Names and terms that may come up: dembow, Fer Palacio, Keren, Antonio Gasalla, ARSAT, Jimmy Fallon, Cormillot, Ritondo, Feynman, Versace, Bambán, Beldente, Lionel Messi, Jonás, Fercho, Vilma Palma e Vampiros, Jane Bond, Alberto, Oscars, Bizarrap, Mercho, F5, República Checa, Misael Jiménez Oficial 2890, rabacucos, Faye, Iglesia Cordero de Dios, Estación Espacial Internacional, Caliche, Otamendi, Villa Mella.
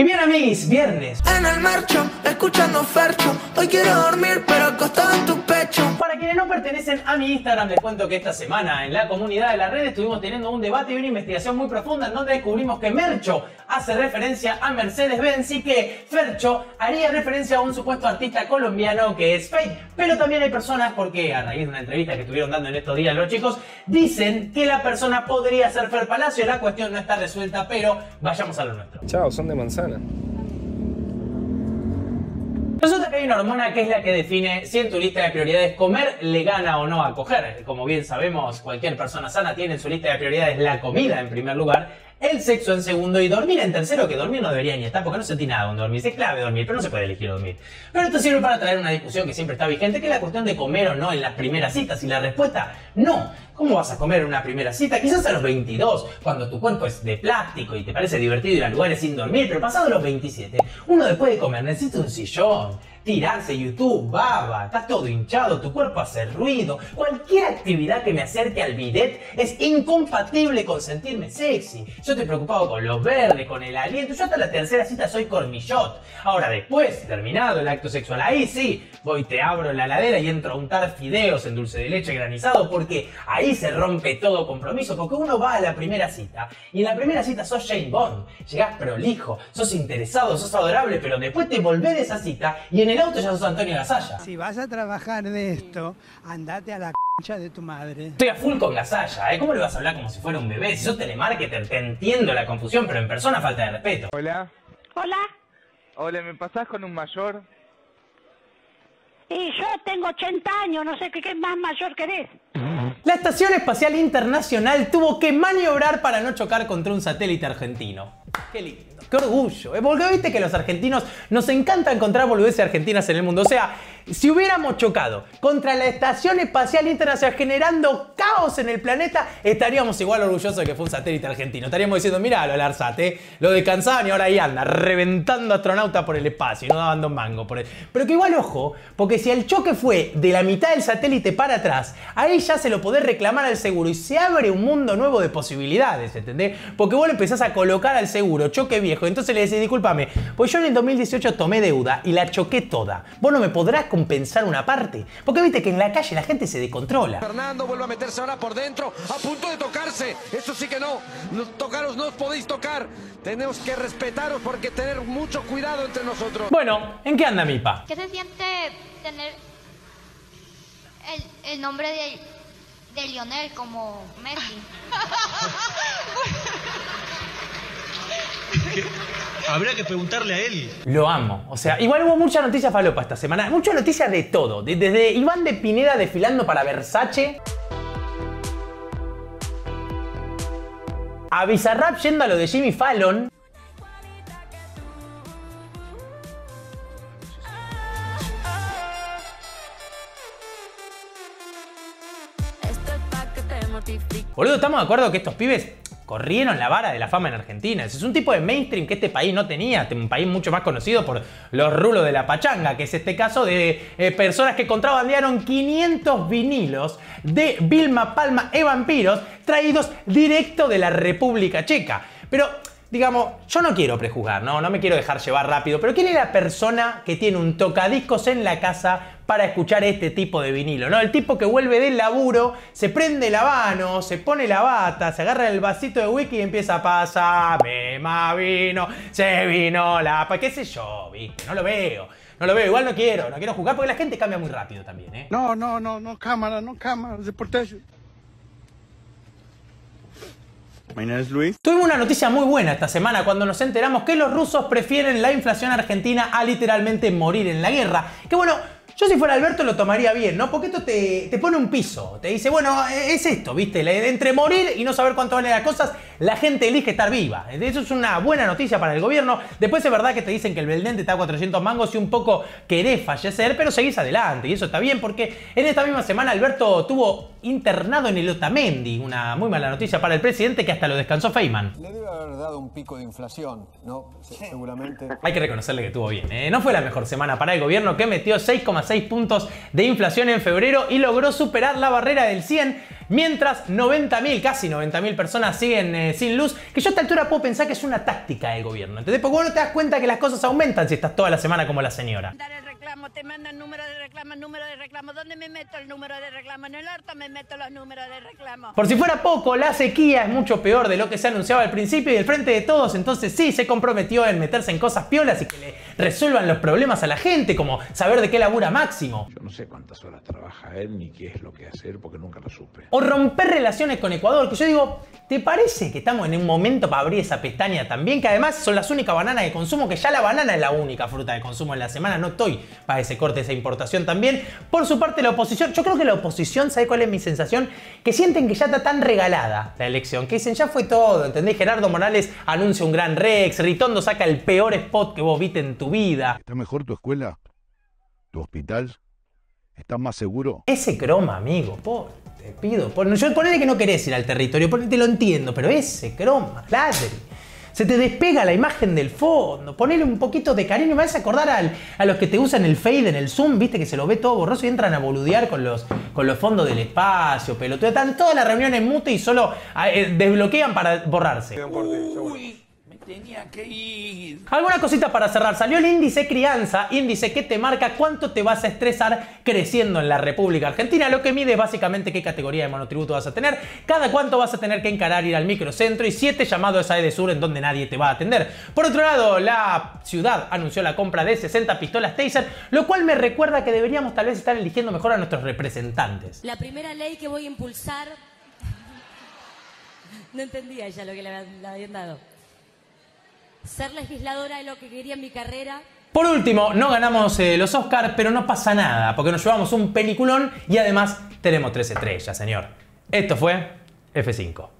Y bien, amiguis, viernes. En el Mercho, escuchando Fercho. Hoy quiero dormir, pero acostado en tu pecho. Para quienes no pertenecen a mi Instagram, les cuento que esta semana en la comunidad de la red estuvimos teniendo un debate y una investigación muy profunda en donde descubrimos que Mercho hace referencia a Mercedes-Benz y que Fercho haría referencia a un supuesto artista colombiano que es Faye. Pero también hay personas, porque a raíz de una entrevista que estuvieron dando en estos días los chicos, dicen que la persona podría ser Fer Palacio. La cuestión no está resuelta, pero vayamos a lo nuestro. Chao, son de manzana. Resulta que hay una hormona que es la que define si en tu lista de prioridades comer le gana o no a coger. Como bien sabemos, cualquier persona sana tiene en su lista de prioridades la comida en primer lugar, el sexo en segundo y dormir en tercero, que dormir no debería ni estar porque no sentí nada con dormir. Es clave dormir, pero no se puede elegir dormir. Pero esto sirve para traer una discusión que siempre está vigente, que es la cuestión de comer o no en las primeras citas. Y la respuesta, no. ¿Cómo vas a comer en una primera cita? Quizás a los 22, cuando tu cuerpo es de plástico y te parece divertido ir a lugares sin dormir, pero pasado los 27, uno después de comer necesita un sillón, tirarse YouTube, baba, estás todo hinchado, tu cuerpo hace ruido. Cualquier actividad que me acerque al bidet es incompatible con sentirme sexy. Yo estoy preocupado con los verdes, con el aliento. Yo hasta la tercera cita soy Cormillot. Ahora después, terminado el acto sexual, ahí sí, voy, te abro la heladera y entro a untar fideos en dulce de leche granizado, porque ahí se rompe todo compromiso. Porque uno va a la primera cita y en la primera cita sos Jane Bond, llegás prolijo, sos interesado, sos adorable, pero después te volvés de esa cita y en el auto ya sos Antonio Gasalla. Si vas a trabajar de esto, andate a la concha de tu madre. Estoy a full con Gasalla, ¿eh? ¿Cómo le vas a hablar como si fuera un bebé? Si sos telemarketer, te entiendo la confusión, pero en persona falta de respeto. Hola. Hola. Hola, ¿me pasás con un mayor? Y yo tengo 80 años, no sé qué más mayor querés. La Estación Espacial Internacional tuvo que maniobrar para no chocar contra un satélite argentino. Qué lindo. Qué orgullo, ¿eh? Porque viste que los argentinos nos encanta encontrar boludeces argentinas en el mundo. O sea, si hubiéramos chocado contra la Estación Espacial Internacional generando caos en el planeta, estaríamos igual orgullosos de que fue un satélite argentino. Estaríamos diciendo, mirá lo del ARSAT, lo descansaban y ahora ahí anda, reventando astronautas por el espacio y no daban dos mangos por él. Pero que igual, ojo, porque si el choque fue de la mitad del satélite para atrás, ahí ya se lo podés reclamar al seguro y se abre un mundo nuevo de posibilidades, ¿entendés? Porque vos le empezás a colocar al seguro choque viejo. Entonces le decís, discúlpame, pues yo en el 2018 tomé deuda y la choqué toda. Vos no me podrás compensar una parte. Porque viste que en la calle la gente se descontrola. Fernando vuelve a meterse ahora por dentro, a punto de tocarse. Eso sí que no. Tocaros no os podéis tocar. Tenemos que respetaros porque tener mucho cuidado entre nosotros. Bueno, ¿en qué anda mi pa? ¿Qué se siente tener el nombre de Lionel como Messi? Habrá que preguntarle a él. Lo amo. O sea, igual hubo mucha noticia falopa esta semana. Mucha noticia de todo. Desde Iván de Pineda desfilando para Versace, a Bizarrap yendo a lo de Jimmy Fallon, boludo, estamos de acuerdo que estos pibes corrieron la vara de la fama en Argentina. Es un tipo de mainstream que este país no tenía. Un país mucho más conocido por los rulos de la pachanga, que es este caso de personas que contrabandearon 500 vinilos de Vilma Palma e Vampiros traídos directo de la República Checa. Pero, digamos, yo no quiero prejuzgar, no me quiero dejar llevar rápido, pero ¿quién es la persona que tiene un tocadiscos en la casa para escuchar este tipo de vinilo, ¿no? El tipo que vuelve del laburo, se prende el habano, se pone la bata, se agarra el vasito de whisky y empieza a pasarme más vino, se vino la pa... qué sé yo, viste, no lo veo, igual no quiero jugar porque la gente cambia muy rápido también, ¿eh? No, cámara, reportaje. Mi nombre es Luis. Tuvimos una noticia muy buena esta semana cuando nos enteramos que los rusos prefieren la inflación argentina a literalmente morir en la guerra. Que bueno, yo si fuera Alberto lo tomaría bien, ¿no? Porque esto te pone un piso. Te dice, bueno, es esto, ¿viste? Entre morir y no saber cuánto valen las cosas, la gente elige estar viva. Eso es una buena noticia para el gobierno. Después es verdad que te dicen que el Beldente está a 400 mangos y un poco querés fallecer, pero seguís adelante. Y eso está bien porque en esta misma semana Alberto tuvo internado en el Otamendi. Una muy mala noticia para el presidente que hasta lo descansó Feynman. Le debe haber dado un pico de inflación, ¿no? Seguramente. Hay que reconocerle que estuvo bien, ¿eh? No fue la mejor semana para el gobierno, que metió 6,6 puntos de inflación en febrero y logró superar la barrera del 100. Mientras 90.000, casi 90.000 personas siguen sin luz, que yo a esta altura puedo pensar que es una táctica del gobierno, ¿entendés? Porque vos no te das cuenta que las cosas aumentan si estás toda la semana como la señora. Dar el reclamo, te mandan número de reclamo, ¿dónde me meto el número de reclamo? En el orto me meto los números de reclamo. Por si fuera poco, la sequía es mucho peor de lo que se anunciaba al principio y el Frente de Todos entonces sí se comprometió en meterse en cosas piolas y que le resuelvan los problemas a la gente, como saber de qué labura Máximo. Yo no sé cuántas horas trabaja él ni qué es lo que hace él porque nunca lo supe. O romper relaciones con Ecuador, que yo digo, ¿te parece que estamos en un momento para abrir esa pestaña también? Que además son las únicas bananas de consumo, que ya la banana es la única fruta de consumo en la semana, no estoy para ese corte, esa importación también. Por su parte la oposición, yo creo que la oposición, ¿sabés cuál es mi sensación? Que sienten que ya está tan regalada la elección, que dicen ya fue todo, ¿entendés? Gerardo Morales anuncia un gran Rex, Ritondo saca el peor spot que vos viste en tu vida. ¿Está mejor tu escuela? ¿Tu hospital? ¿Estás más seguro? Ese croma, amigo, pobre. Te pido, yo ponele que no querés ir al territorio, ponele, te lo entiendo, pero ese croma, ladri, se te despega la imagen del fondo, ponele un poquito de cariño, me vas a acordar a los que te usan el fade en el zoom, viste que se lo ve todo borroso y entran a boludear con los fondos del espacio, pelotudo, están todas las reuniones en mute y solo desbloquean para borrarse. Uy. Tenía que ir. Alguna cosita para cerrar. Salió el índice crianza, índice que te marca cuánto te vas a estresar creciendo en la República Argentina. Lo que mide básicamente qué categoría de monotributo vas a tener, cada cuánto vas a tener que encarar ir al microcentro y 7 llamados a Ede Sur en donde nadie te va a atender. Por otro lado, la ciudad anunció la compra de 60 pistolas Taser, lo cual me recuerda que deberíamos tal vez estar eligiendo mejor a nuestros representantes. La primera ley que voy a impulsar... No entendía ya lo que le habían dado. Ser legisladora es lo que quería en mi carrera. Por último, no ganamos los Oscars, pero no pasa nada, porque nos llevamos un peliculón y además tenemos 3 estrellas, señor. Esto fue F5.